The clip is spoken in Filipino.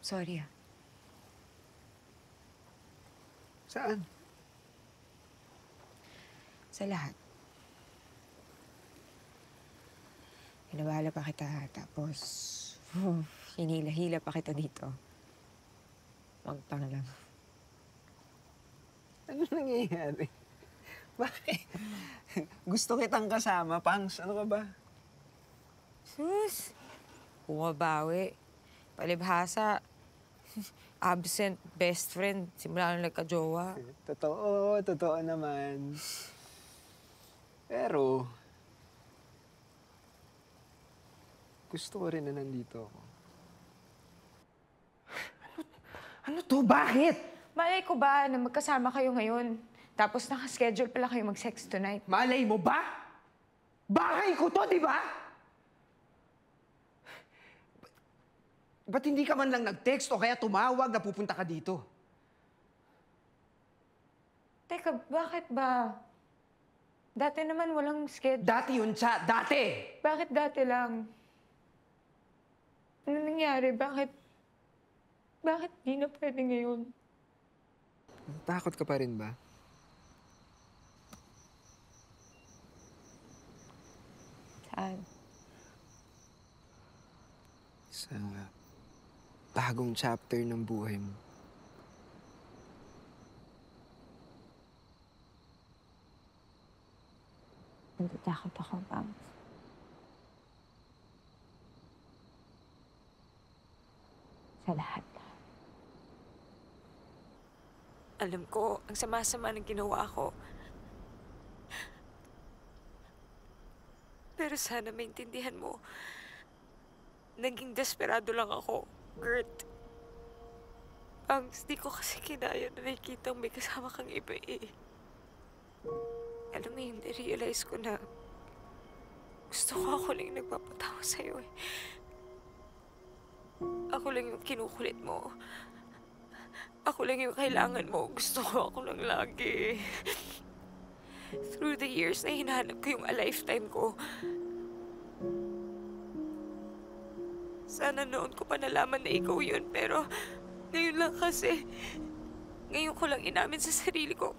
Sorry ah. Saan? Sa lahat. Pinawala pa kita tapos hinila-hila pa kita dito. Magtang lang. Ano nangyayari? Bakit? Gusto kitang kasama, Pangs. Ano ka ba? Sus! Bumabawi. Palibhasa. Absent best friend. Simula nung nagka-jowa. Totoo. Totoo naman. Pero... gusto ko rin na nandito ako. Ano to? Bakit? Malay ko ba na magkasama kayo ngayon? Tapos nakaschedule pala kayo mag-sex tonight. Malay mo ba? Bahay ko to, di ba? Ba't hindi ka man lang nag-text o kaya tumawag na pupunta ka dito? Teka, bakit ba? Dati naman walang schedule. Dati yun siya. Dati! Bakit dati lang? Ano nangyari? Bakit? Bakit di na pwede ngayon? Takot ka pa rin ba? Saan? Sa bagong chapter ng buhay mo. Natatakot ako, Pam. Sa lahat. Alam ko, ang sama-sama ng ginawa ko. Pero sana maintindihan mo, naging desperado lang ako, Gert. Pangs, di ko kasi kinaya na nakikita may kasama kang iba eh. Alam mo yun, na-realize ko na gusto ko ako lang nagpapatawa sa'yo eh. Ako lang yung kinukulit mo. Ako lang yung kailangan mo. Gusto ko ako lang lagi. Through the years na hinahanap ko yung a lifetime ko. Sana noon ko pa nalaman na ikaw yun, pero ngayon lang kasi. Ngayon ko lang inamin sa sarili ko.